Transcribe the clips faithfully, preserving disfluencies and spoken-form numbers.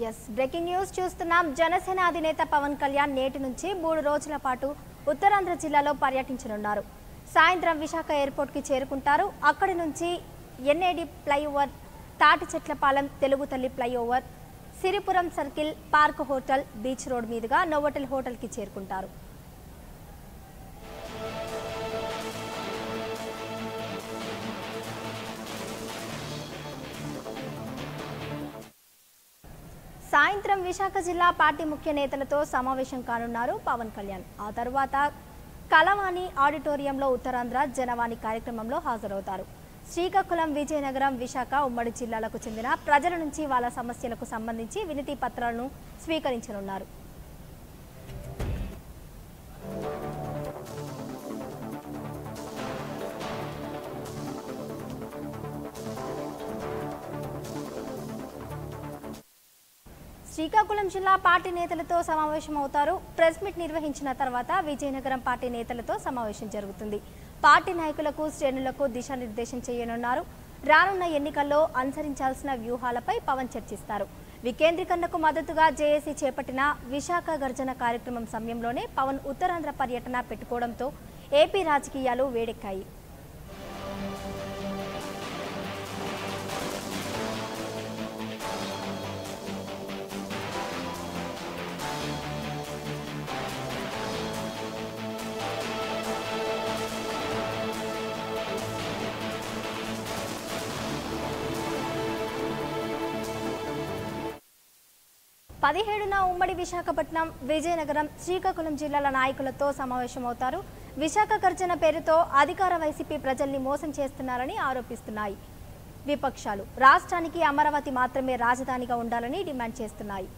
Yes, breaking news చూస్తున్నాం. జనసేన అధినేత పవన్ కళ్యాణ్ నేటి నుంచి మూడు రోజుల పాటు ఉత్తరాంధ్ర జిల్లాలో పర్యటించనున్నారు. సాయంత్రం విశాఖ ఎయిర్పోర్ట్ కి చేరుకుంటారు. అక్కడి నుంచి ఎన్ఏడి ఫ్లైఓవర్, తాటిచెట్లపాలెం తెలుగు తల్లి flyover, Siripuram circle, park hotel, beach road మీదుగా నోవోటల్ హోటల్ కి చేరుకుంటారు. సాయంత్రం విశాఖ జిల్లా పార్టీ ముఖ్య నేతలతో సమావేశం కానున్నారు పవన్ కళ్యాణ్. ఆ తర్వాత కలవాణి ఆడిటోరియంలో ఉత్తరాంధ్ర జనవాణి కార్యక్రమంలో హాజరవుతారు. శ్రీకాకుళం, విజయనగరం, విశాఖ ఉమ్మడి జిల్లాలకు చెందిన ప్రజల నుంచి వాళ్ళ సమస్యలకు సంబంధించి వినతి పత్రాలను స్వీకరించనున్నారు. శ్రీకాకుళం జిల్లా పార్టీ నేతలతో సమావేశం అవుతారు. ప్రెస్ మీట్ నిర్వహించిన తర్వాత విజయనగరం పార్టీ నేతలతో సమావేశం జరుగుతుంది. పార్టీ నాయకులకు, శ్రేణులకు దిశానిర్దేశం చేయనున్నారు. రానున్న ఎన్నికల్లో అనుసరించాల్సిన వ్యూహాలపై పవన్ చర్చిస్తారు. వికేంద్రీకరణకు మద్దతుగా జేఏసీ చేపట్టిన విశాఖ గర్జన కార్యక్రమం సమయంలోనే పవన్ ఉత్తరాంధ్ర పర్యటన పెట్టుకోవడంతో ఏపీ రాజకీయాలు వేడెక్కాయి. పదిహేడున ఉమ్మడి విశాఖపట్నం, విజయనగరం, శ్రీకాకుళం జిల్లాల నాయకులతో సమావేశమవుతారు. విశాఖ గర్జన పేరుతో అధికార వైసీపీ ప్రజల్ని మోసం చేస్తున్నారని ఆరోపిస్తున్నాయి విపక్షాలు. రాష్ట్రానికి అమరావతి మాత్రమే రాజధానిగా ఉండాలని డిమాండ్ చేస్తున్నాయి.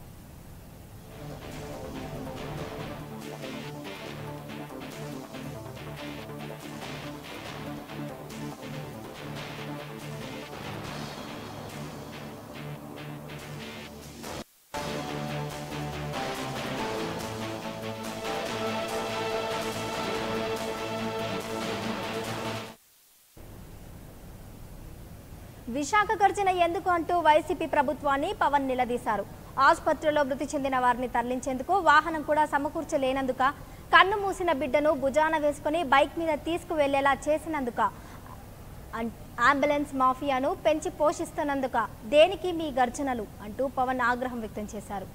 విశాఖ గర్జన ఎందుకు అంటూ వైసీపీ ప్రభుత్వాన్ని పవన్ నిలదీశారు. ఆసుపత్రిలో మృతి చెందిన వారిని తరలించేందుకు వాహనం కూడా సమకూర్చలేనందుక, కన్ను మూసిన బిడ్డను భుజాన వేసుకుని బైక్ మీద తీసుకువెళ్లేలా చేసినందుక, అంబులెన్స్ మాఫియాను పెంచి పోషిస్తున్నందుక దేనికి మీ గర్జనలు అంటూ పవన్ ఆగ్రహం వ్యక్తం చేశారు.